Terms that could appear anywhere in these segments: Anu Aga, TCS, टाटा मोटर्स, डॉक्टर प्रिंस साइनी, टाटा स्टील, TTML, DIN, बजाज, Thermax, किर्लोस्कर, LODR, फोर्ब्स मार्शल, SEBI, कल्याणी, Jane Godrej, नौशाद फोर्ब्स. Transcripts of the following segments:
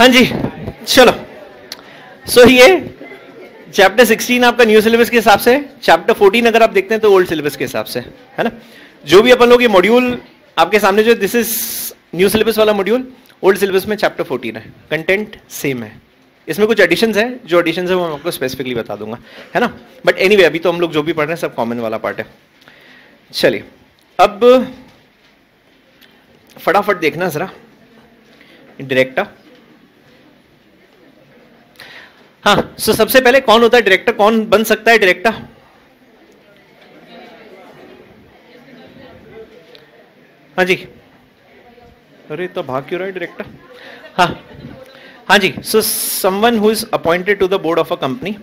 हाँ जी चलो, सो ये चैप्टर 16 आपका न्यू सिलेबस के हिसाब से, चैप्टर 14 अगर आप देखते हैं तो ओल्ड सिलेबस के हिसाब से है ना। जो भी अपन लोग ये मॉड्यूल आपके सामने, जो दिस इज न्यू सिलेबस वाला मॉड्यूल, ओल्ड सिलेबस में चैप्टर 14 है, कंटेंट सेम है। इसमें कुछ एडिशंस हैं, जो एडिशंस हैं वो मैं आपको स्पेसिफिकली बता दूंगा है ना। बट एनीवे अभी तो हम लोग जो भी पढ़ रहे हैं सब कॉमन वाला पार्ट है। चलिए अब फटाफट देखना जरा डायरेक्टर। हाँ सो सबसे पहले कौन होता है डायरेक्टर, कौन बन सकता है डायरेक्टर? हाँ जी, अरे तो भाग क्यों रहा है डायरेक्टर? हाँ हाँ जी, so someone who is appointed to the board of a company.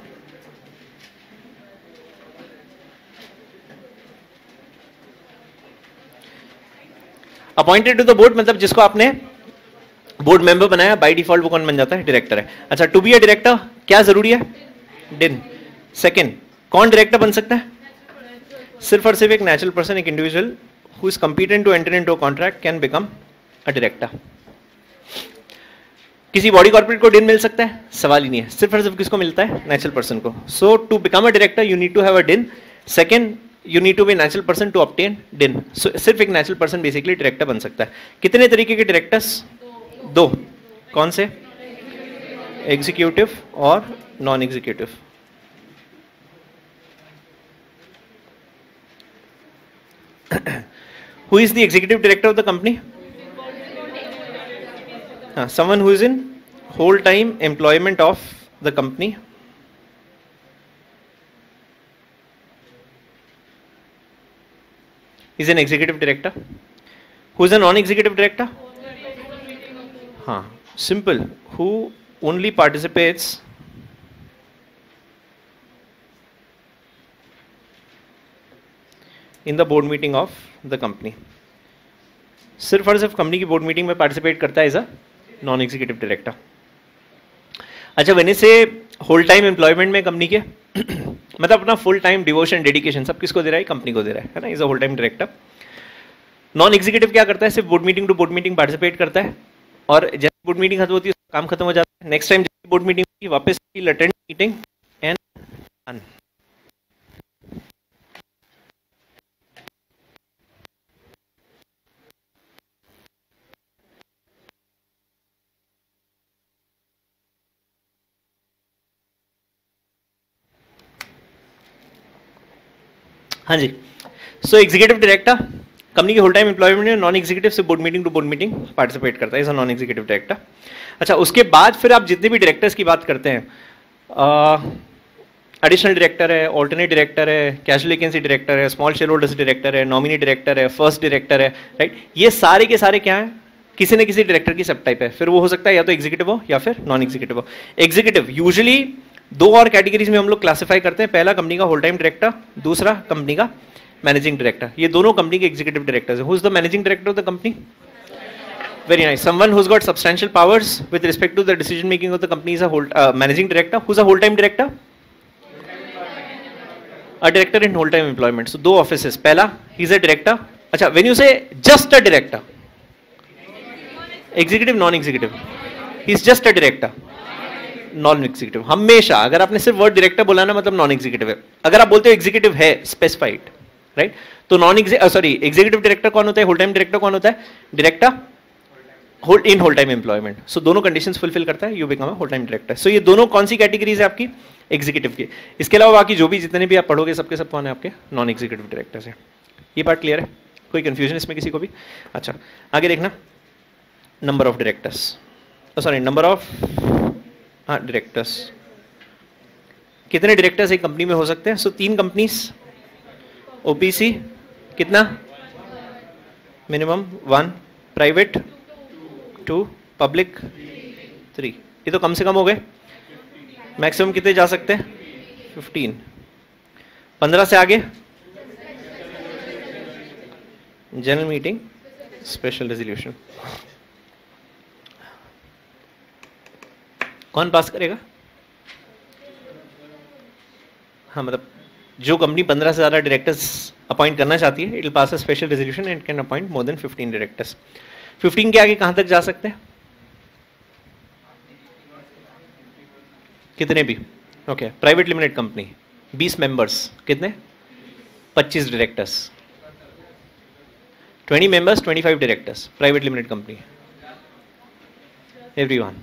Appointed to the board मतलब जिसको आपने बोर्ड मेंबर बनाया, बाय डिफॉल्ट वो कौन बन जाता है? डायरेक्टर है। अच्छा, टू बी अ डायरेक्टर क्या जरूरी है? डिन। सेकंड, कौन डायरेक्टर बन सकता है? सिर्फ और सिर्फ एक नेचुरल पर्सन, एक individual who is competent to enter into a contract can become a director. किसी बॉडी कॉर्पोरेट को डिन मिल सकता है? सवाल ही नहीं है, सिर्फ और सिर्फ किसको मिलता है? नेचुरल पर्सन को। So to become a director you need to have a DIN. Second, You need to be a natural person to obtain DIN. So सिर्फ एक natural person basically director बन सकता है। कितने तरीके के directors? दो। कौन से? Executive और non-executive। Who is the executive director of the company? हाँ, someone who is in whole time employment of the company। Is an executive director. Who is a non-executive director? हाँ, simple. Who only participates in the board meeting of the company. सिर्फ और सिर्फ company की board meeting में participate करता है as a non-executive director. अच्छा, वैसे से होल टाइम एम्प्लॉयमेंट में कंपनी के मतलब अपना फुल टाइम डिवोशन डेडिकेशन सब किसको दे रहा है? कंपनी को दे रहा है ना, is a whole time director. Non executive क्या करता है? सिर्फ board meeting to board meeting participate करता है, और जब बोर्ड मीटिंग खत्म होती है उसका काम खत्म हो जाता है। नेक्स्ट टाइम जब बोर्ड मीटिंग होती है वापस ही अटेंड मीटिंग एंड डन। हाँ जी, सो एग्जीक्यूटिव डायरेक्टर कंपनी के होल टाइम एम्प्लॉयमेंट में नॉन एग्जीक्यूटिव से board meeting to board meeting participate करता है, is a non executive director. अच्छा, उसके बाद फिर आप जितने भी डायरेक्टर्स की बात करते हैं, एडिशनल डायरेक्टर है, ऑल्टरनेट डायरेक्टर है, कैजुअल वैकेंसी डायरेक्टर है, स्मॉल शेयर होल्डर्स डायरेक्टर है, नॉमिनी डायरेक्टर है, फर्स्ट डायरेक्टर है, राइट। ये सारे के सारे क्या है? किसी न किसी डायरेक्टर की सब टाइप है। फिर वो हो सकता है या तो एग्जीक्यूटिव हो या फिर नॉन एग्जीक्यूटिव हो। एग्जीक्यूटिव यूजुअली दो और कैटेगरीज में हम लोग क्लासिफाई करते हैं, पहला कंपनी का होल टाइम डायरेक्टर, दूसरा कंपनी का मैनेजिंग डायरेक्टर। ये दोनों कंपनी के एग्जीक्यूटिव डायरेक्टर्स हैं। Who is the managing director of the company? Very nice, someone who has got substantial powers with respect to the decision making of the company is a managing director. Who is a whole time director? A director in whole time employment. So दो offices, पहला he is a director. अच्छा, when you say just a director, executive non executive, he is just a director, non executive. हमेशा अगर आपने सिर्फ word director बोला ना मतलब नॉन एग्जीक्यूटिव है। अगर आप बोलते हो एग्जीक्यूटिव है स्पेसिफाइड, राइट, तो नॉन एग्जीक्यूटिव डायरेक्टर कौन होता है? होल टाइम डायरेक्टर कौन होता है? Director in whole time employment. So दोनों कंडीशंस फुलफिल करता है, you become a whole time director. So ये दोनों कौन सी कैटेगरीज है आपकी? एग्जीक्यूटिव की। इसके अलावा बाकी जो भी जितने भी आप पढ़ोगे सबके सब कौन है? आपके नॉन एग्जीक्यूटिव डायरेक्टर्स है। ये पार्ट क्लियर है, कोई कंफ्यूजन इसमें किसी को भी? अच्छा, आगे देखना, number of directors, sorry number of, हाँ डायरेक्टर्स, कितने डायरेक्टर्स एक कंपनी में हो सकते हैं? सो तीन कंपनीज, ओपीसी कितना minimum? One, private two, public three. ये तो कम से कम हो गए, मैक्सिमम कितने जा सकते हैं? 15। 15 से आगे जनरल मीटिंग, स्पेशल रेजोल्यूशन, कौन पास करेगा? हाँ, मतलब जो कंपनी 15 से ज्यादा डायरेक्टर्स अपॉइंट करना चाहती है, it will pass a special resolution and can appoint more than 15 directors. 15 के आगे कहां तक जा सकते हैं? कितने भी, okay, private limited company 20 members, कितने 25 directors, 20 members 25 directors, private limited company, everyone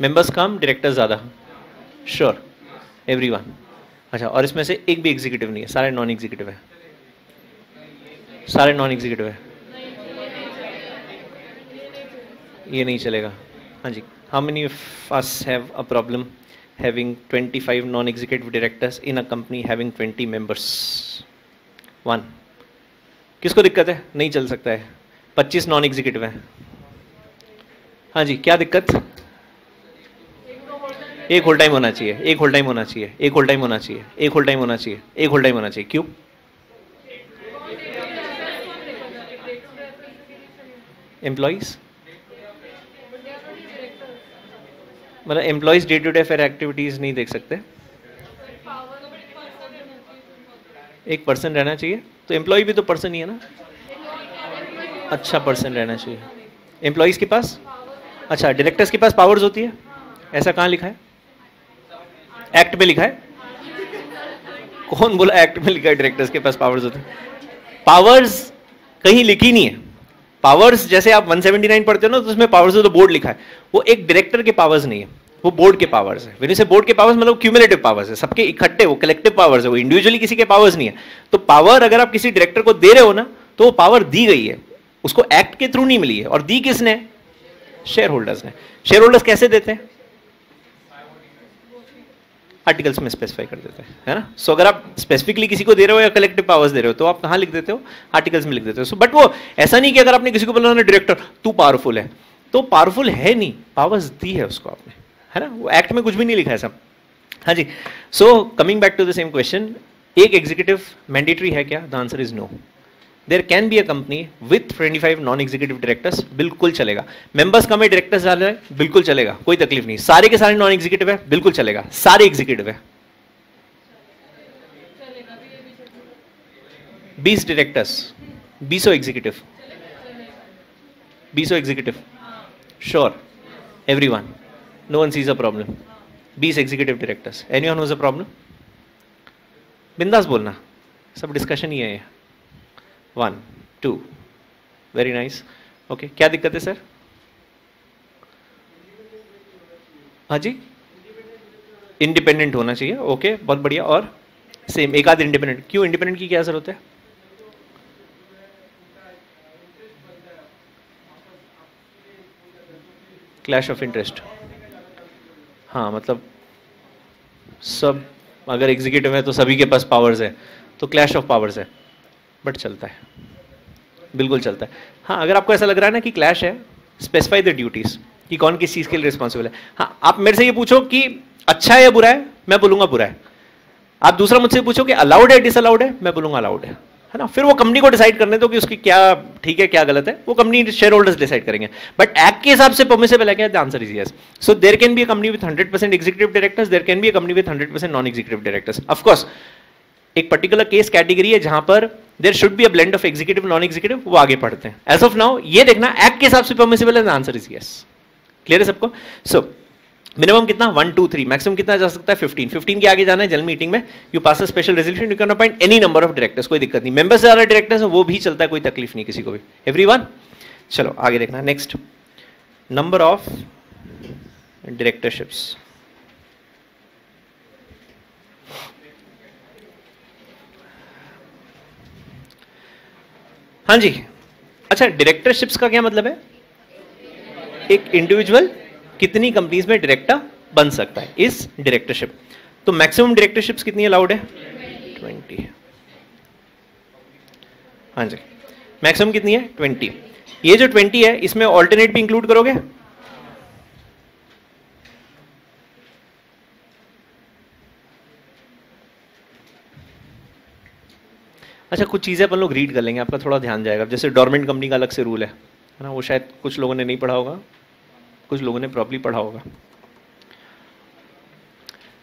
members कम डायरेक्टर्स ज़्यादा, श्योर एवरीवन। अच्छा, और इसमें से एक भी एग्जीक्यूटिव नहीं है, सारे नॉन एग्जीक्यूटिव है, सारे नॉन एग्जीक्यूटिव है, ये नहीं चलेगा। हाँ जी, how many of us have a problem having 25 non executive directors in a company having 20 members? One. किसको दिक्कत है? नहीं चल सकता है, 25 नॉन एग्जीक्यूटिव हैं। हाँ जी, क्या दिक्कत? एक होल टाइम होना चाहिए, एक होल टाइम होना चाहिए, एक होल टाइम होना चाहिए, एक होल टाइम होना चाहिए, एक होल टाइम होना चाहिए। क्यों? एम्प्लॉइज, मतलब employees day to day fair activities नहीं देख सकते, एक पर्सन रहना चाहिए, तो एम्प्लॉय भी तो पर्सन ही है ना। अच्छा, पर्सन रहना चाहिए एम्प्लॉइज के पास। अच्छा, डायरेक्टर्स के पास पावर्स होती है, ऐसा कहाँ लिखा है? एक्ट में लिखा है? कौन बोला एक्ट में लिखा है डायरेक्टर्स के पास पावर्स होते हैं? पावर्स कहीं लिखी नहीं है। पावर्स जैसे आप 179 पढ़ते हो ना, तो उसमें पावर्स तो बोर्ड लिखा है, वो एक डायरेक्टर के पावर्स नहीं है, वो बोर्ड के पावर्स है। वैसे बोर्ड के पावर्स मतलब क्यूमुलेटिव पावर्स है, सबके इकट्ठे वो कलेक्टिव पावर्स है, वो इंडिविजुअली किसी के पावर्स नहीं है। तो पावर अगर आप किसी डायरेक्टर को दे रहे हो ना, तो वो पावर दी गई है, उसको एक्ट के थ्रू नहीं मिली है। और दी किसने? शेयर होल्डर्स ने। शेयर होल्डर्स कैसे देते हैं? आर्टिकल्स में स्पेसिफाई कर देते हैं, है ना। सो अगर आप स्पेसिफिकली किसी को दे रहे हो या कलेक्टिव पावर्स दे रहे हो, तो आप कहाँ लिख देते हो? आर्टिकल्स में लिख देते हो। सो बट वो ऐसा नहीं कि अगर आपने किसी को बोला ना डायरेक्टर तू पावरफुल है, तो पावरफुल है नहीं, पावर्स दी है उसको आपने, है ना। वो एक्ट में कुछ भी नहीं लिखा है सब। हाँ जी, so coming back to the same question, एक एग्जीक्यूटिव मैंडेटरी है क्या? The answer is no. There can be a company with 25 non executive directors, बिल्कुल चलेगा। मेंबर्स कम है, डायरेक्टर्स ज्यादा है, बिल्कुल चलेगा, कोई तकलीफ नहीं। सारे के सारे नॉन एग्जीक्यूटिव है, बिल्कुल चलेगा। सारे एग्जीक्यूटिव है, 20 directors, 20 executive, 20 executive, sure everyone, no one sees a problem. 20 executive directors, anyone has a problem? बिंदास बोलना, सब डिस्कशन ही है। 1, 2, वेरी नाइस, ओके। क्या दिक्कत है सर? हाँ जी, इंडिपेंडेंट होना चाहिए, ओके बहुत बढ़िया। और सेम एक आध इंडिपेंडेंट, क्यों? इंडिपेंडेंट की क्या असर होता है? Clash of interest. हाँ, मतलब सब अगर एग्जीक्यूटिव है तो सभी के पास पावर्स है, तो क्लैश ऑफ पावर्स है, बट चलता है, बिल्कुल चलता है। हाँ, अगर आपको ऐसा लग रहा है ना कि क्लैश है, स्पेसिफाई द ड्यूटीज कि कौन किस चीज़ के लिए रिस्पॉन्सिबल है। हाँ, आप मेरे से ये पूछो कि अच्छा है या बुरा है, मैं बोलूँगा बुरा है। आप दूसरा मुझसे पूछो कि अलाउड है डिसअलाउड है, मैं बोलूँगा अलाउड है, है ना। फिर वो कंपनी को डिसाइड करने दो कि उसकी क्या ठीक है क्या गलत है, वो कंपनी शेयर होल्डर्स डिसाइड करेंगे। बट एक्ट के हिसाब से परमिसेबल है क्या? The answer is yes. So there can be a company with 100% executive directors, there can be a company with 100% non executive directors. Of course एक पर्टिकुलर केस कैटेगरी है जहां पर there should be a blend of executive non executive, वो आगे पढ़ते हैं। As of now ये देखना एक्ट के हिसाब से परमिसिबल है, आंसर इज यस। क्लियर है सबको? सो मिनिमम कितना? 1, 2, 3, मैक्सिमम कितना जा सकता है? 15। 15 के आगे जाना है जनरल मीटिंग में, you pass a special resolution, you can appoint any number of directors, कोई दिक्कत नहीं। मेंबर्स ज्यादा डायरेक्टर्स वो भी चलता है, कोई तकलीफ नहीं किसी को भी, एवरीवन। चलो आगे देखना, नेक्स्ट, नंबर ऑफ डायरेक्टरशिप्स। हाँ जी, अच्छा, डायरेक्टरशिप्स का क्या मतलब है? एक इंडिविजुअल कितनी कंपनीज में डायरेक्टर बन सकता है इस डायरेक्टरशिप। तो मैक्सिमम डायरेक्टरशिप्स कितनी अलाउड है? 20। हाँ जी, मैक्सिमम कितनी है? 20। ये जो 20 है, इसमें ऑल्टरनेट भी इंक्लूड करोगे? अच्छा, कुछ चीज़ें अपन लोग रीड कर लेंगे, आपका थोड़ा ध्यान जाएगा। जैसे डॉर्मेंट कंपनी का अलग से रूल है, है ना, वो शायद कुछ लोगों ने नहीं पढ़ा होगा, कुछ लोगों ने प्रॉपर्ली पढ़ा होगा।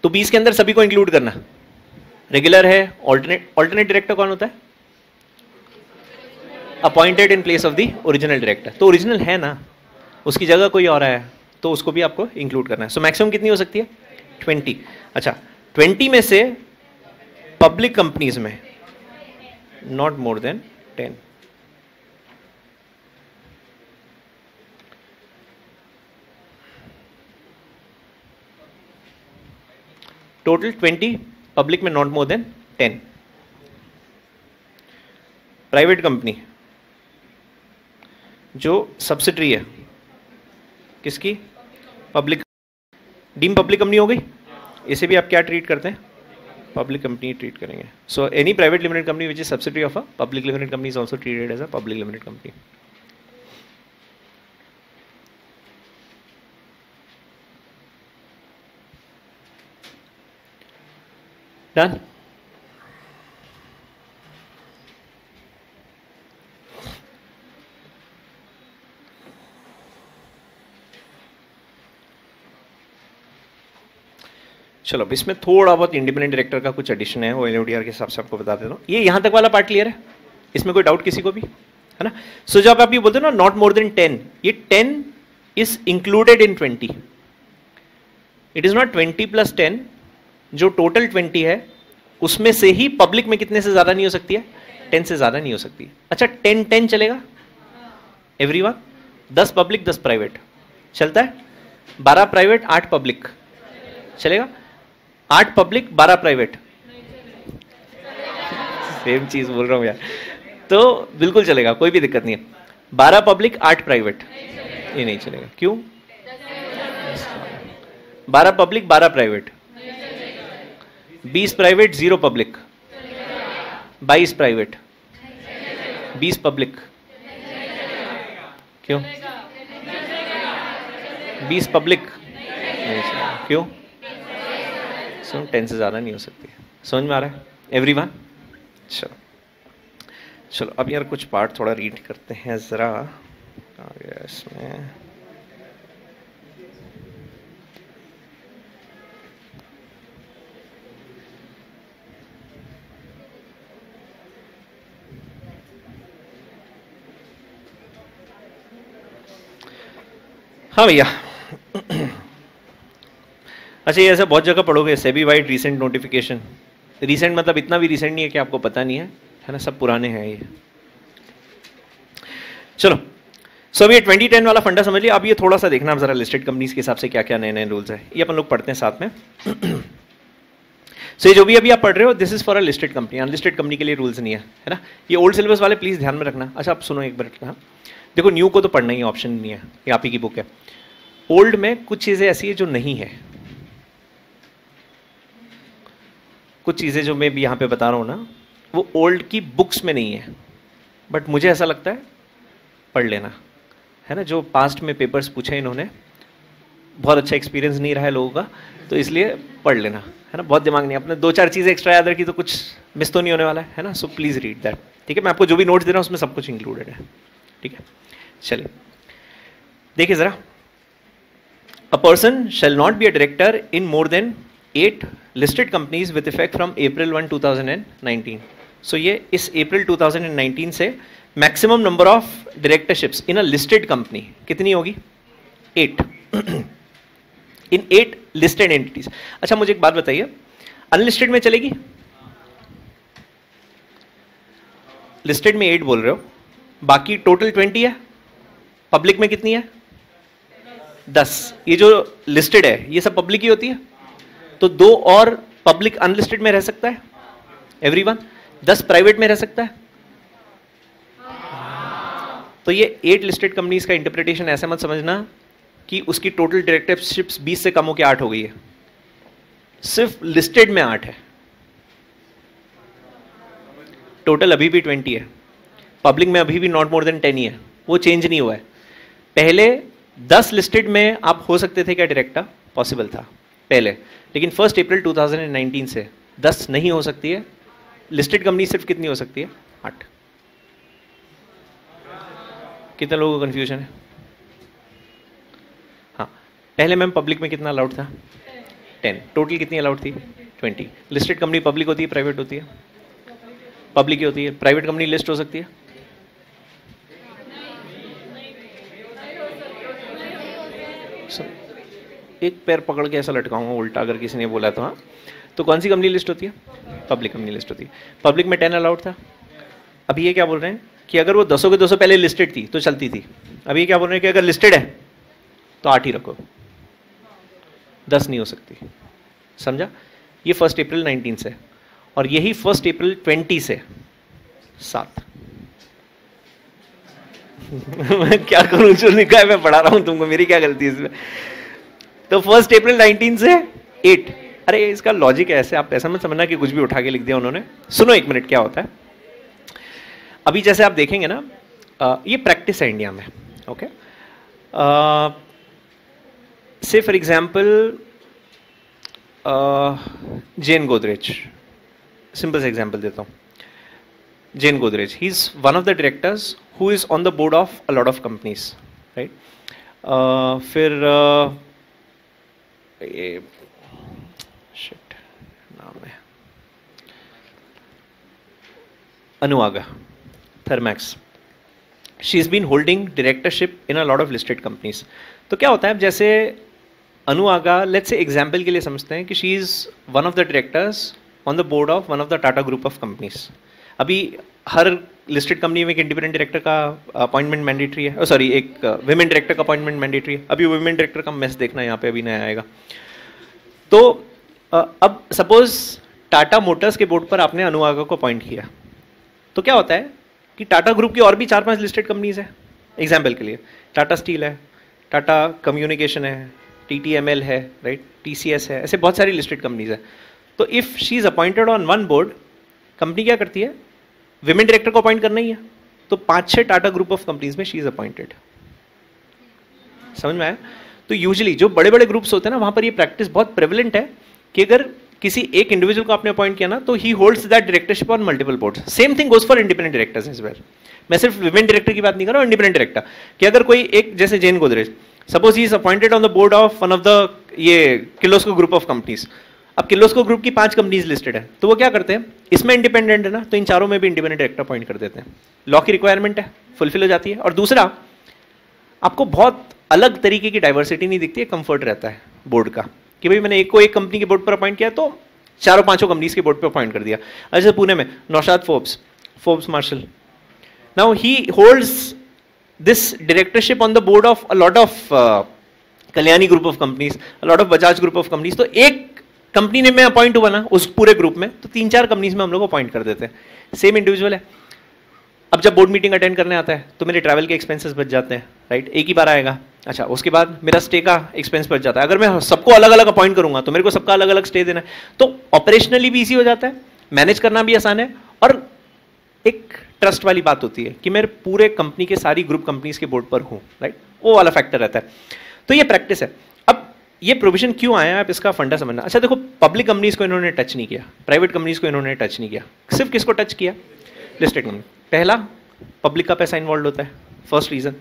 तो 20 के अंदर सभी को इंक्लूड करना, रेगुलर है, ऑल्टरनेट डायरेक्टर कौन होता है? Appointed in place of the original director. तो ओरिजिनल है ना, उसकी जगह कोई और आया, तो उसको भी आपको इंक्लूड करना है। सो मैक्सिमम कितनी हो सकती है? 20। अच्छा 20 में से पब्लिक कंपनीज में not more than 10। Total 20 public में not more than 10। Private company जो सब्सिडरी है किसकी, पब्लिक, डीम पब्लिक कंपनी हो गई। इसे भी आप क्या ट्रीट करते हैं, पब्लिक कंपनी ट्रीट करेंगे। So any private limited company which is subsidiary of a public limited company is also treated as a public limited company. Done. चलो इसमें थोड़ा बहुत इंडिपेंडेंट डायरेक्टर का कुछ एडिशन है, वो एलओडीआर के हिसाब से आपको बता देता हूँ। ये यहाँ तक वाला पार्ट क्लियर है, इसमें कोई डाउट किसी को भी है ना। सो जब आप ये बोलते हो ना नॉट मोर देन 10, ये 10 is included in 20। It is not 20 plus 10, जो टोटल 20 है उसमें से ही पब्लिक में कितने से ज्यादा नहीं हो सकती है, 10 से ज्यादा नहीं हो सकती है। अच्छा 10 10 चलेगा एवरीवन, 10 पब्लिक 10 प्राइवेट चलता है, 12 प्राइवेट 8 पब्लिक चलेगा, 8 पब्लिक 12 प्राइवेट, सेम चीज बोल रहा हूं यार, तो बिल्कुल चलेगा, कोई भी दिक्कत नहीं है। 12 पब्लिक 8 प्राइवेट, ये नहीं चलेगा, क्यों? 12 public 12 private, 20 private 0 public, 22 private 20 public, क्यों? 20 पब्लिक नहीं चलेगा, क्यों? 10 से ज्यादा नहीं हो सकती। समझ में आ रहा है एवरीवन? चलो चलो अब यार कुछ पार्ट थोड़ा रीड करते हैं जरा, आ गया इसमें। हाँ भैया, अच्छा ये ऐसे बहुत जगह पढ़ोगे, SEBI vide recent notification. Recent मतलब इतना भी रीसेंट नहीं है कि आपको पता नहीं है, है ना, सब पुराने हैं ये। चलो सो अब ये 2010 वाला फंडा समझ लिया। अब ये थोड़ा सा देखना आप जरा लिस्टेड कंपनीज के हिसाब से क्या क्या नए नए रूल्स है, ये अपन लोग पढ़ते हैं साथ में। सो ये जो भी अभी आप पढ़ रहे हो this is for a listed company, unlisted company के लिए रूल्स नहीं है, है ना। ये ओल्ड सिलेबस वाले प्लीज ध्यान में रखना। अच्छा आप सुनो एक बार, हाँ देखो न्यू को तो पढ़ना ही ऑप्शन नहीं है, ये आप ही की बुक है। ओल्ड में कुछ चीज़ें ऐसी है जो नहीं है, कुछ चीज़ें जो मैं भी यहाँ पे बता रहा हूँ ना वो ओल्ड की बुक्स में नहीं है, बट मुझे ऐसा लगता है पढ़ लेना, है ना। जो पास्ट में पेपर्स पूछे इन्होंने, बहुत अच्छा एक्सपीरियंस नहीं रहा है लोगों का, तो इसलिए पढ़ लेना, है ना। बहुत दिमाग नहीं, अपने 2-4 चीज़ें एक्स्ट्रा याद रखी तो कुछ मिस तो नहीं होने वाला है ना। सो प्लीज़ रीड दैट, ठीक है। मैं आपको जो भी नोट्स दे रहा हूँ उसमें सब कुछ इंक्लूडेड है, ठीक है। चलिए देखिए ज़रा, a person shall not be a director in more than 8 listed companies with effect from April 1, 2019. So ये इस April 2019 से maximum number of directorships in a listed company कितनी होगी? 8 in 8 listed entities. अच्छा मुझे एक बात बताइए, unlisted में चलेगी? listed में 8 बोल रहे हो, बाकी total 20 है, public में कितनी है? 10. ये जो listed है ये सब public ही होती है, तो 2 और पब्लिक अनलिस्टेड में रह सकता है एवरीवन, 10 प्राइवेट में रह सकता है। तो ये 8 लिस्टेड कंपनीज का इंटरप्रिटेशन ऐसा मत समझना कि उसकी टोटल डायरेक्टरशिप्स 20 से कम होकर 8 हो गई है, सिर्फ लिस्टेड में 8 है, टोटल अभी भी 20 है, पब्लिक में अभी भी नॉट मोर देन 10 ही है, वो चेंज नहीं हुआ है। पहले 10 लिस्टेड में आप हो सकते थे क्या डायरेक्टर, पॉसिबल था पहले, लेकिन 1 अप्रैल 2019 से 10 नहीं हो सकती है, लिस्टेड कंपनी सिर्फ कितनी हो सकती है? 8। कितने लोगों को कंफ्यूजन है? हाँ पहले मैम पब्लिक में कितना अलाउड था? 10। टोटल कितनी अलाउड थी? 20। लिस्टेड कंपनी पब्लिक होती है प्राइवेट होती है? पब्लिक ही होती है। प्राइवेट कंपनी लिस्ट हो सकती है? एक पैर पकड़ के ऐसा लटकाऊंगा उल्टा, अगर किसी ने बोला था। तो कौन सी कंपनी लिस्ट होती है? पब्लिक कंपनी लिस्ट होती है। पब्लिक में 10 अलाउड था। अब ये क्या बोल रहे हैं कि अगर वो 200 के 200 पहले लिस्टेड थी तो चलती थी। अब ये क्या बोल रहे हैं कि अगर लिस्टेड है तो 8 ही रखो, 10 नहीं हो सकती। समझा? ये 1 अप्रैल 19 से और यही 1 अप्रैल 20 से 7। मैं क्या करूं, जो लिखा है मैं पढ़ा रहा हूं तुमको, मेरी क्या गलती है इसमें। तो 1 अप्रैल 19 से 8। अरे इसका लॉजिक है ऐसे, आप ऐसा मत समझना कि कुछ भी उठा के लिख दिया उन्होंने। सुनो एक मिनट क्या होता है। अभी जैसे आप देखेंगे ना, ये प्रैक्टिस है इंडिया में। Okay, say for example gen Godrej, simple से एग्जाम्पल देता हूँ। Jane Godrej, he's one of the directors who is on the board of a lot of companies, right? Anu Aga, Thermax. She's been holding directorship in a lot of listed companies. तो क्या होता है, जैसे अनु आगा, let's say example के लिए समझते हैं कि she is one of the directors on the board of one of the Tata group of companies. अभी हर लिस्टेड कंपनी में एक इंडिपेंडेंट डायरेक्टर का अपॉइंटमेंट मैंडेटरी है, सॉरी एक विमेन डायरेक्टर का अपॉइंटमेंट मैंडेटरी है। अभी विमेन डायरेक्टर का मैस देखना यहाँ पे अभी नया आएगा। तो अब सपोज टाटा मोटर्स के बोर्ड पर आपने अनु आगा को अपॉइंट किया, तो क्या होता है कि टाटा ग्रुप की और भी 4-5 लिस्टेड कंपनीज है। एग्जाम्पल के लिए टाटा स्टील है, टाटा कम्युनिकेशन है, TTML है, राइट, TCS है, ऐसे बहुत सारी लिस्टेड कंपनीज है। तो if she is appointed on one board, company क्या करती है, विमेन डायरेक्टर को अपॉइंट करना ही है, तो 5-6 टाटा ग्रुप ऑफ कंपनीज में शी इज अपॉइंटेड। समझ में आया? तो यूजुअली जो बड़े बड़े ग्रुप्स होते हैं ना, वहां पर ये प्रैक्टिस बहुत प्रेवलेंट है कि अगर किसी एक इंडिविजुअल को आपने अपॉइंट किया ना, तो he holds that directorship on multiple boards. Same thing goes for independent directors as well. मैं सिर्फ विमेन डायरेक्टर की बात नहीं कर रहा हूँ, इंडिपेंडेंट डायरेक्टर कि अगर कोई एक, जैसे जेन Godrej, suppose he is appointed on the board of one of the ये किर्लोस्कर ग्रुप ऑफ कंपनीज। अब किर्लोस्कर ग्रुप की 5 कंपनीज लिस्टेड है, तो वो क्या करते हैं, इसमें इंडिपेंडेंट है ना, तो इन चारों में भी इंडिपेंडेंट डायरेक्टर अपॉइंट कर देते हैं। लॉ की रिक्वायरमेंट है, फुलफिल हो जाती है। और दूसरा, आपको बहुत अलग तरीके की डाइवर्सिटी नहीं दिखती है, कंफर्ट रहता है बोर्ड का कि भाई मैंने एक को एक कंपनी के बोर्ड पर अपॉइंट किया तो 4-5 कंपनीज के बोर्ड पर अपॉइंट कर दिया। अच्छा, पुणे में नौशाद फोर्ब्स, फोर्ब्स मार्शल, now he holds this directorship on the board of a lot of कल्याणी group of companies, a lot of बजाज group of companies. तो एक कंपनी ने मैं अपॉइंट हुआ ना उस पूरे ग्रुप में, तो 3-4 कंपनीज में हम लोग अपॉइंट कर देते हैं। सेम इंडिविजुअल है। अब जब बोर्ड मीटिंग अटेंड करने आता है तो मेरे ट्रैवल के एक्सपेंसेस बच जाते हैं, राइट, एक ही बार आएगा। अच्छा, उसके बाद मेरा स्टे का एक्सपेंस बच जाता है। अगर मैं सबको अलग अलग अपॉइंट करूंगा तो मेरे को सबका अलग अलग स्टे देना है, तो ऑपरेशनली भी ईजी हो जाता है, मैनेज करना भी आसान है। और एक ट्रस्ट वाली बात होती है कि मेरे पूरे कंपनी के, सारी ग्रुप कंपनीज के बोर्ड पर हूँ, राइट, वो वाला फैक्टर रहता है। तो ये प्रैक्टिस है। ये प्रोविजन क्यों आया, आप इसका फंडा समझना। अच्छा देखो, पब्लिक कंपनीज को इन्होंने टच नहीं किया, प्राइवेट कंपनीज को इन्होंने टच नहीं किया, सिर्फ किसको टच किया, लिस्टेड कंपनी। पहला, पब्लिक का पैसा इन्वॉल्व होता है, first reason.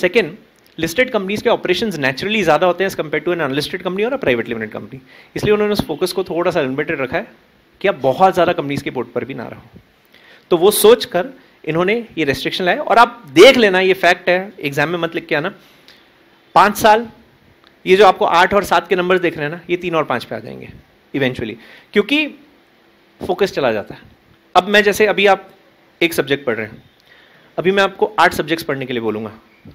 Second, listed companies के ऑपरेशंस नेचुरली ज्यादा होते हैं as compared to an unlisted company और प्राइवेट लिमिटेड कंपनी, इसलिए उन्होंने उस फोकस को थोड़ा सा लिमिटेड रखा है कि आप बहुत ज्यादा कंपनीज के बोर्ड पर भी ना रहो। तो वो सोच कर इन्होंने ये रेस्ट्रिक्शन लाया। और आप देख लेना, ये फैक्ट है, एग्जाम में मत लिख के आना, 5 साल ये जो आपको 8 और 7 के नंबर देख रहे हैं ना, ये 3 और 5 पे आ जाएंगे इवेंचुअली, क्योंकि फोकस चला जाता है। अब मैं जैसे, अभी आप एक सब्जेक्ट पढ़ रहे हैं, अभी मैं आपको 8 सब्जेक्ट्स पढ़ने के लिए बोलूंगा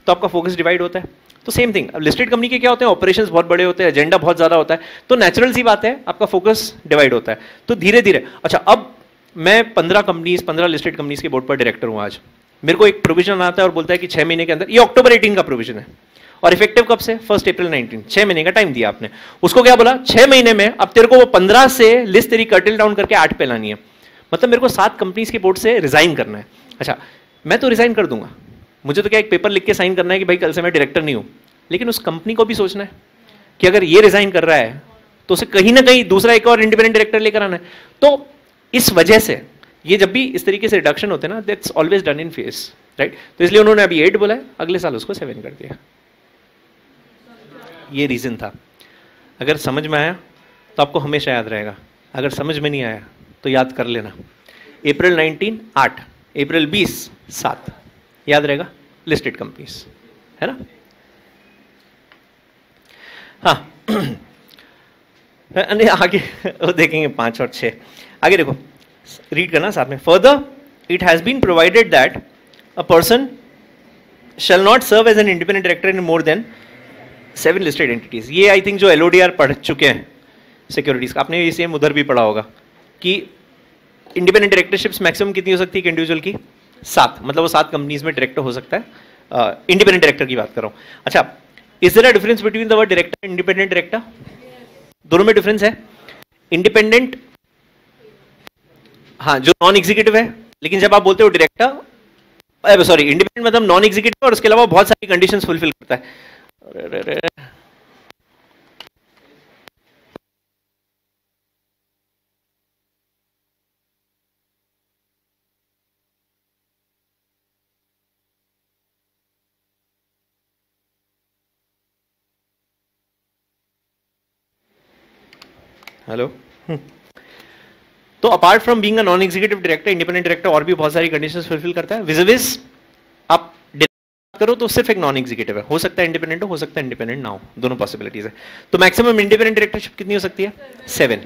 तो आपका फोकस डिवाइड होता है। तो सेम थिंग, अब लिस्टेड कंपनी के क्या होते हैं, ऑपरेशंस बहुत बड़े होते हैं, एजेंडा बहुत ज़्यादा होता है, तो नेचुरल सी बात है आपका फोकस डिवाइड होता है। तो धीरे धीरे, अच्छा अब मैं 15 लिस्टेड कंपनीज के बोर्ड पर डायरेक्टर हूँ आज, मेरे को एक प्रोविजन आता है और बोलता है कि 6 महीने के अंदर, ये अक्टूबर 18 का प्रोविजन है और इफेक्टिव कब से, 1 अप्रैल 19, 6 महीने का टाइम दिया आपने उसको। क्या बोला, 6 महीने में अब तेरे को वो 15 से लिस्ट तेरी कर्टल डाउन करके 8 पे लानी है, मतलब मेरे को 7 कंपनीज के बोर्ड से रिजाइन करना है। अच्छा, मैं तो रिजाइन कर दूंगा, मुझे तो क्या एक पेपर लिख के साइन करना है कि भाई कल से मैं डायरेक्टर नहीं हूँ, लेकिन उस कंपनी को भी सोचना है कि अगर ये रिजाइन कर रहा है तो उसे कहीं ना कहीं दूसरा एक और इंडिपेंडेंट डायरेक्टर लेकर आना है। तो इस वजह से ये जब भी इस तरीके से रिडक्शन होते हैं ना, that's always done in face, right. तो इसलिए उन्होंने अभी 8 बोला है, अगले साल उसको 7 कर दिया, ये रीजन था। अगर समझ में आया तो आपको हमेशा याद रहेगा, अगर समझ में नहीं आया तो याद कर लेना। अप्रैल 19 8, अप्रैल 20 7, याद रहेगा, लिस्टेड कंपनीज है ना। हाँ, आगे वो देखेंगे 5 और 6। आगे देखो, रीड करना साथ में। Further it has been provided that a person shall not serve as an independent director in more than 7 listed entities. ये आई थिंक जो LODR पढ़ चुके हैं सिक्योरिटीज का, आपने ये सेम उधर भी पढ़ा होगा कि इंडिपेंडेंट डायरेक्टरशिप्स मैक्सिमम कितनी हो सकती है इंडिविजुअल की? 7, मतलब वो 7 कंपनीज में डायरेक्टर हो सकता है। इंडिपेंडेंट डायरेक्टर की बात कर रहा हूँ। अच्छा, is there a difference between the word director and independent director? दोनों में डिफरेंस है। इंडिपेंडेंट हाँ जो नॉन एग्जीक्यूटिव है, लेकिन जब आप बोलते हो डायरेक्टर, सॉरी इंडिपेंडेंट मतलब नॉन एग्जीक्यूटिव और उसके अलावा बहुत सारी कंडीशंस फुलफिल करता है। हेलो। तो apart from being a non executive director, independent director और भी बहुत सारी कंडीशंस फुलफिल करता है। विज़ आप करो तो सिर्फ एक नॉन एग्जीक्यूटिव है, हो सकता है इंडिपेंडेंट हो सकता है इंडिपेंडेंट ना हो, दोनों पॉसिबिलिटीज है। तो मैक्सिमम इंडिपेंडेंट डायरेक्टरशिप कितनी हो सकती है? 7।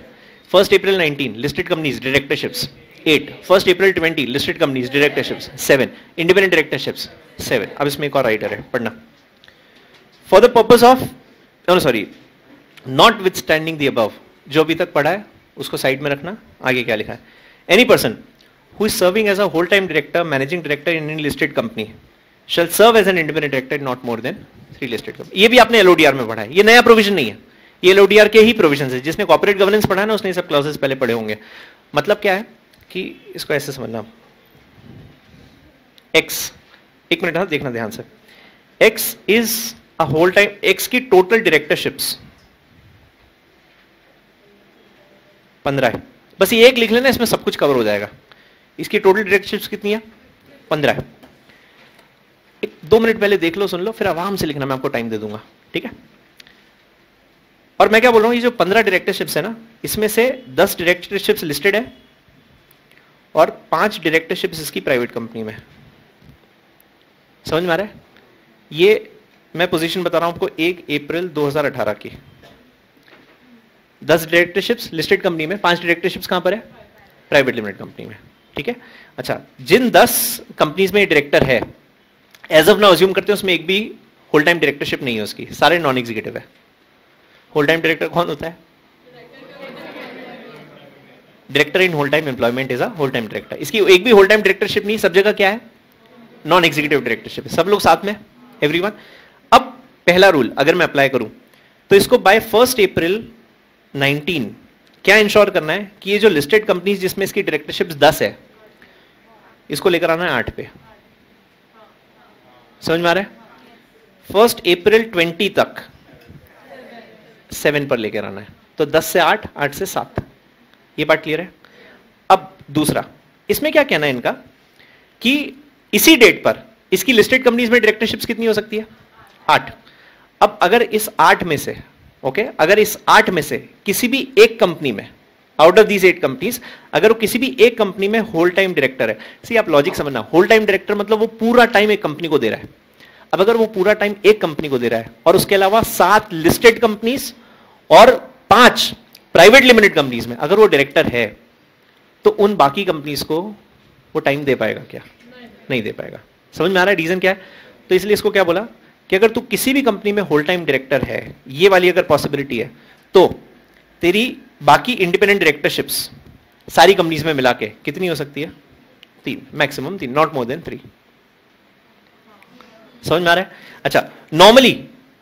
1 April 19 listed companies directorships 8। 1 April 20 listed companies directorships 7, independent directorships 7। अब इसमें एक और राइटर है, पढ़ना। For the purpose of sorry notwithstanding the above, जो अभी तक पढ़ा है उसको साइड में रखना। आगे क्या लिखा है? Any person who is serving as a whole time director managing director in any listed company shall serve as an independent director not more than 3 listed company। ये भी आपने LODR में पढ़ा है, ये नया प्रोविजन नहीं है, ये LODR के ही प्रोविजन है। जिसने कॉर्पोरेट गवर्नेंस पढ़ा है ना उसने सब क्लॉजेस पहले पढ़े होंगे। मतलब क्या है कि इसको ऐसे समझना, X, एक मिनट देखना ध्यान से, X is a whole time, X की टोटल डायरेक्टरशिप्स 15 है। बस ये एक लिख लेना, इसमें सब कुछ कवर हो जाएगा। इसकी टोटल डायरेक्टरशिप्स कितनी है? 15 है। 2 मिनट पहले देख लो, सुन लो, फिर आराम से लिखना, मैं आपको टाइम दे दूंगा, ठीक है? और मैं क्या बोल रहा हूं, ये जो 15 डायरेक्टरशिप्स है ना, इसमें से 10 डायरेक्टरशिप्स लिस्टेड है और 5 डायरेक्टरशिप्स इसकी प्राइवेट कंपनी में। समझ में आ रहा है? ये मैं पोजीशन बता रहा हूं आपको 1 अप्रैल 2018 की। 10 डायरेक्टरशिप्स लिस्टेड कंपनी में, 5 डायरेक्टरशिप्स कहां पर है? प्राइवेट लिमिटेड कंपनी में, ठीक है? अच्छा, जिन 10 कंपनीज में डायरेक्टर है एज ऑफ नाउ अज्यूम करते हैं उसमें एक भी होल टाइम डायरेक्टरशिप नहीं है उसकी, सारे नॉन एग्जीक्यूटिव है। होल टाइम डायरेक्टर कौन होता है? Director in whole time employment is a whole time director. इसकी एक भी होल टाइम डायरेक्टरशिप नहीं, सब जगह क्या है? Non executive directorship. सब लोग साथ में, एवरीवन। अब पहला रूल अगर मैं अप्लाई करूं तो इसको बाय 1 अप्रैल 19 क्या इंश्योर करना है कि ये जो लिस्टेड कंपनीज जिसमें इसकी डायरेक्टरशिप 10 है, इसको लेकर आना है 8 पे। समझ में आ रहा है? 1 अप्रैल 20 तक 7 पर लेकर आना है। तो 10 से 8, 8 से 7, ये पार्ट क्लियर है। अब दूसरा, इसमें क्या कहना है इनका कि इसी डेट पर इसकी लिस्टेड कंपनीज में डायरेक्टरशिप्स कितनी हो सकती है? 8। अब अगर इस 8 में से अगर इस 8 में से किसी भी एक कंपनी में, आउट ऑफ दीज 8 कंपनीज, अगर वो किसी भी एक कंपनी में होल टाइम डायरेक्टर है, सी आप लॉजिक समझना, होल टाइम डायरेक्टर मतलब वो पूरा टाइम एक कंपनी को दे रहा है। अब अगर वो पूरा टाइम एक कंपनी को दे रहा है और उसके अलावा 7 लिस्टेड कंपनीज और 5 प्राइवेट लिमिटेड कंपनीज में अगर वो डायरेक्टर है, तो उन बाकी कंपनीज को वो टाइम दे पाएगा क्या? नहीं दे पाएगा। समझ में आ रहा है रीजन क्या है? तो इसलिए इसको क्या बोला कि अगर तू किसी भी कंपनी में होल टाइम डायरेक्टर है, ये वाली अगर पॉसिबिलिटी है, तो तेरी बाकी इंडिपेंडेंट डायरेक्टरशिप्स सारी कंपनीज में मिला के कितनी हो सकती है? 3, मैक्सिमम 3, नॉट मोर देन 3। समझ में आ रहा है? अच्छा, नॉर्मली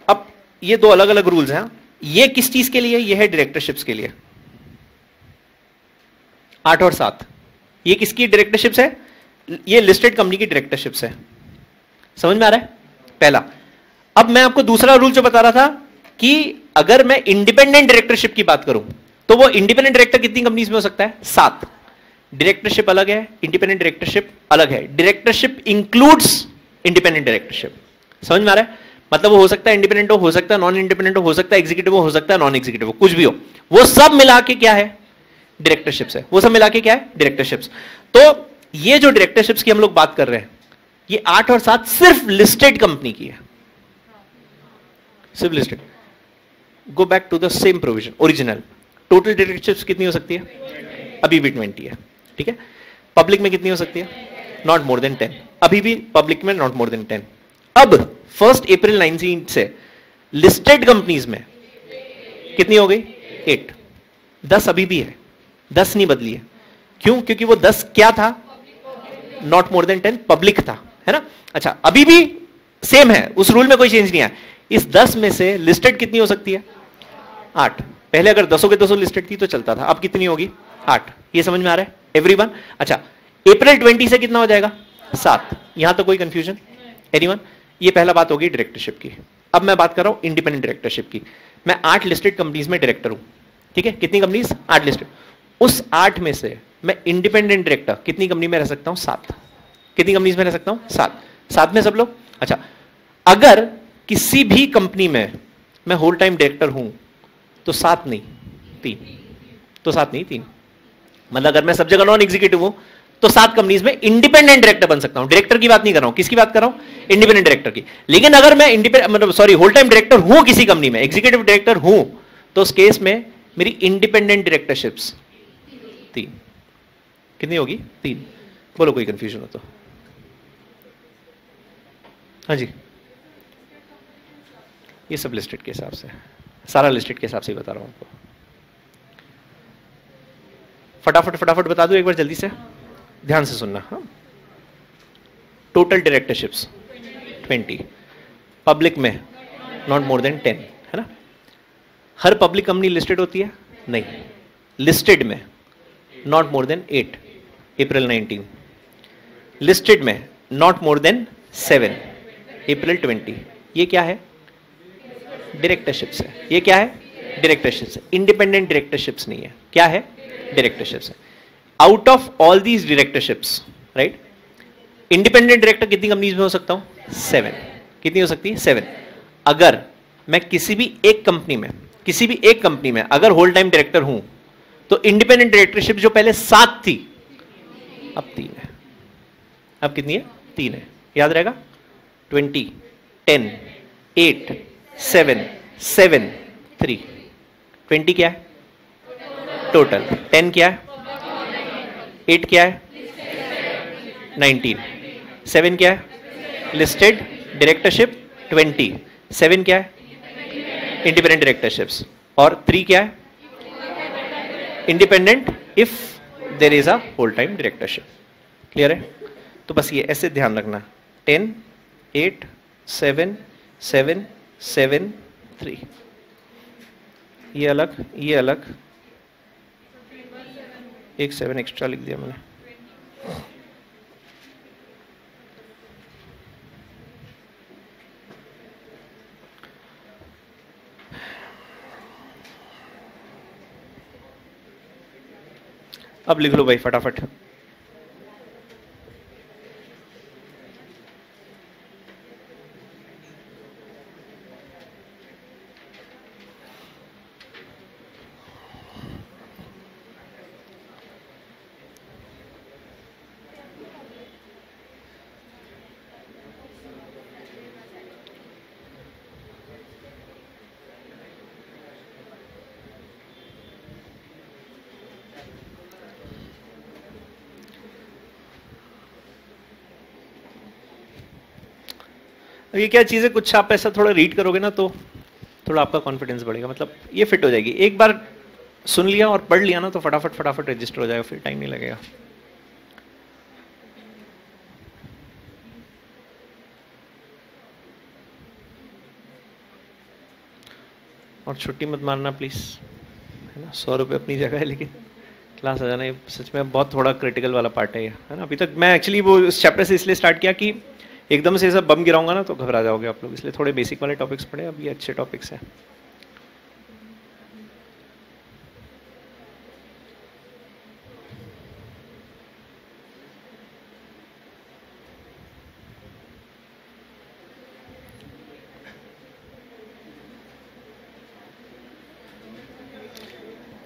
अब ये 2 अलग अलग रूल्स हैं। ये किस चीज के लिए? ये है डायरेक्टरशिप्स के लिए, 8 और 7। ये किसकी डायरेक्टरशिप्स है? ये लिस्टेड कंपनी की डायरेक्टरशिप्स है। समझ में आ रहा है? पहला। अब मैं आपको दूसरा रूल जो बता रहा था कि अगर मैं इंडिपेंडेंट डायरेक्टरशिप की बात करूं तो वो इंडिपेंडेंट डायरेक्टर कितनी कंपनीज में हो सकता है? 7। डायरेक्टरशिप अलग है, इंडिपेंडेंट डायरेक्टरशिप अलग है। Directorship includes independent directorship. समझ में आ रहा है? मतलब वो हो सकता है इंडिपेंडेंट हो सकता है नॉन इंडिपेंडेंट हो सकता है एग्जीक्यूटिव हो सकता है नॉन एग्जीक्यूटिव, कुछ भी हो, वो सब मिला के क्या है? डायरेक्टरशिप्स है। वो सब मिला के क्या है? डायरेक्टरशिप्स। तो ये जो डायरेक्टरशिप्स की हम लोग बात कर रहे हैं, ये 8 और 7 सिर्फ लिस्टेड कंपनी की है, सिर्फ listed. go back to the same provision, original. Total dictatorships कितनी हो सकती है? अभी भी 20 है, ठीक है? Public में कितनी हो सकती है? Not more than 10. अभी भी public में not more than 10. अब 1st April 19 से listed companies में कितनी हो गई? 8. 10 अभी भी है. 10 नहीं बदली है. क्यों? क्योंकि वो 10 क्या था? Not more than 10 public था, है ना? अच्छा, अभी भी सेम है, उस रूल में कोई चेंज नहीं आया. इस 10 में से लिस्टेड कितनी हो सकती है? 8. पहले अगर 10 के 10 लिस्टेड थी तो चलता था, अब कितनी होगी? 8. ये समझ में आ रहा है एवरीवन? अच्छा, अप्रैल 20 से कितना हो जाएगा? 7. यहां तो कोई कंफ्यूजन एनीवन? ये पहला बात होगी डायरेक्टरशिप की. अब मैं बात कर रहा हूं इंडिपेंडेंट डायरेक्टरशिप की. मैं 8 लिस्टेड कंपनीज में डायरेक्टर हूं, ठीक है? कितनी कंपनीज? 8 लिस्टेड. उस 8 में से मैं इंडिपेंडेंट डायरेक्टर कितनी कंपनी में रह सकता हूं? 7. कितनी कंपनीज में रह सकता हूं? 7 में सब लोग. अच्छा, अगर किसी भी कंपनी में मैं होल टाइम डायरेक्टर हूं तो 7 नहीं 3, तो 7 नहीं 3. मतलब अगर मैं सब जगह नॉन एग्जीक्यूटिव हूं तो 7 कंपनीज में इंडिपेंडेंट डायरेक्टर बन सकता हूं. डायरेक्टर की बात नहीं कर रहा हूं, किसकी बात कर रहा हूं? इंडिपेंडेंट डायरेक्टर की. लेकिन अगर मैं होल टाइम डायरेक्टर हूं किसी कंपनी में, एग्जीक्यूटिव डायरेक्टर हूं, तो उस केस में मेरी इंडिपेंडेंट डायरेक्टरशिप्स 3. कितनी होगी? 3. बोलो कोई कंफ्यूजन हो तो. हाँ जी, ये सब लिस्टेड के हिसाब से, सारा लिस्टेड के हिसाब से ही बता रहा हूं आपको. फटाफट बता दूं एक बार जल्दी से, ध्यान से सुनना. हाँ, टोटल डायरेक्टरशिप्स 20, पब्लिक में नॉट मोर देन 10, है ना? हर पब्लिक कंपनी लिस्टेड होती है? नहीं. लिस्टेड में not more than 8 April 19, listed में नॉट मोर देन 7 अप्रैल 20. ये क्या है? डायरेक्टरशिप्स है. ये क्या है? डायरेक्टरशिप्स है. इंडिपेंडेंट डायरेक्टरशिप्स नहीं है. क्या है? डायरेक्टरशिप्स है. Out of all these directorships, right, independent director कितनी कंपनीज में हो सकता हूं? 7. कितनी हो सकती है? 7. अगर मैं किसी भी एक कंपनी में अगर होल टाइम डायरेक्टर हूं तो इंडिपेंडेंट डायरेक्टरशिप जो पहले 7 थी अब 3 है. अब कितनी है? 3 है. याद रहेगा? 20, 10, 8, 7, 7, 3. 20 क्या है? टोटल. 10 क्या है? 8 क्या है? 19. 7 क्या है? Listed directorship. 20. 7 क्या है? Independent directorships. और 3 क्या है? Independent if there is a whole time directorship. Clear है? तो बस ये ऐसे ध्यान रखना. 10, 8, 7, 7, 7, 3. ये अलग 1 7 एक्स्ट्रा लिख दिया मैंने. अब लिख लो भाई फटाफट. ये क्या चीज़ है? कुछ आप ऐसा थोड़ा रीड करोगे ना तो थोड़ा आपका कॉन्फिडेंस बढ़ेगा. मतलब ये फिट हो जाएगी. एक बार सुन लिया और पढ़ लिया ना तो फटाफट रजिस्टर हो जाएगा, फिर टाइम नहीं लगेगा. और छुट्टी मत मारना प्लीज, है ना? 100 रुपये अपनी जगह है, लेकिन क्लास आ जाना. ये सच में बहुत थोड़ा क्रिटिकल वाला पार्ट है ना? अभी तक मैं एक्चुअली वो उस चैप्टर से इसलिए स्टार्ट किया कि एकदम से सब बम गिराऊंगा ना तो घबरा जाओगे आप लोग, इसलिए थोड़े बेसिक वाले टॉपिक्स पढ़े. अब ये अच्छे टॉपिक्स हैं.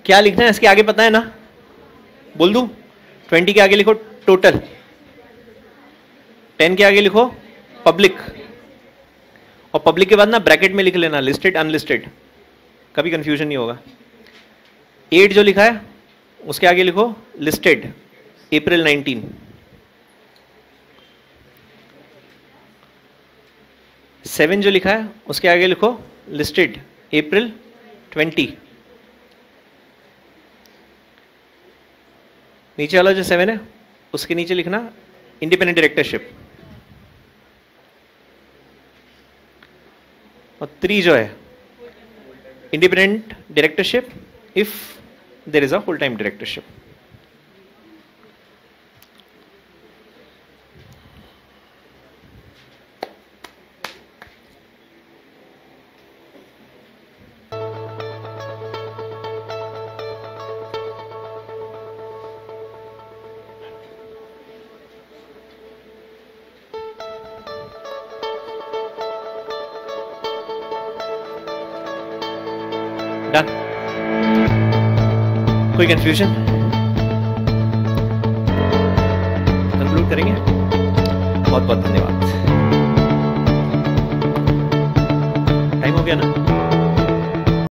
क्या लिखना है इसके आगे पता है ना? बोल दूं? 20 के आगे लिखो टोटल, 10 के आगे लिखो पब्लिक, और पब्लिक के बाद ना ब्रैकेट में लिख लेना लिस्टेड अनलिस्टेड. कभी कन्फ्यूजन नहीं होगा। 8 जो लिखा है उसके आगे लिखो लिस्टेड अप्रैल 19। 7 जो लिखा है उसके आगे लिखो लिस्टेड अप्रैल 20। नीचे वाला जो 7 है उसके नीचे लिखना इंडिपेंडेंट डायरेक्टरशिप। और 3 जो है independent directorship if there is a full-time directorship. कोई कंफ्यूजन? कंक्लूड करेंगे। बहुत बहुत धन्यवाद। टाइम हो गया ना?